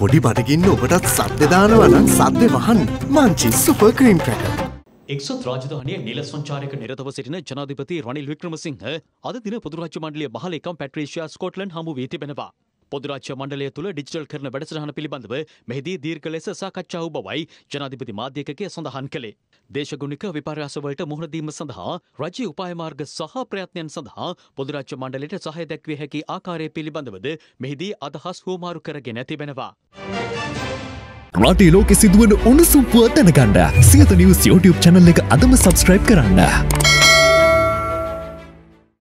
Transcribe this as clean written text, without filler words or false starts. පොඩි බඩගින්න ඔබටත් සද්ද දානවා නම් සද්ද වහන්න මංචි සුපර් ක්‍රීම් ක්‍රැකර් 103 රාජධානිය නිල සංචාරයක නිරතව සිටින ජනාධිපති රනිල් වික්‍රමසිංහ අද දින පොදුරාජ්‍ය මණ්ඩලයේ 15 කම් පැට්‍රීෂියා ස්කොට්ලන්ඩ් හමු වී තිබෙනවා. පොදුරාජ්‍ය මණ්ඩලය තුල ඩිජිටල් කරන වැඩසටහන පිළිබඳව මෙහිදී දීර්ඝ ලෙස සාකච්ඡා වූ බවයි ජනාධිපති මාධ්‍යකකය සඳහන් කළේ. දේශගුණික විපර්යාස වලට මුහුණ දීම සඳහා රාජ්‍ය උපාය මාර්ග සහ ප්‍රයත්නයන් සඳහා පොදුරාජ්‍ය මණ්ඩලයට සහාය දැක්විය හැකි ආකාරය පිළිබඳවද මෙහිදී අදහස් හුවමාරු කරගෙන තිබෙනවා. රටේ ලෝකෙ සිදුවන උණුසුම් පුවත් දැනගන්න සියත නිවුස් YouTube channel එක අදම subscribe කරන්න.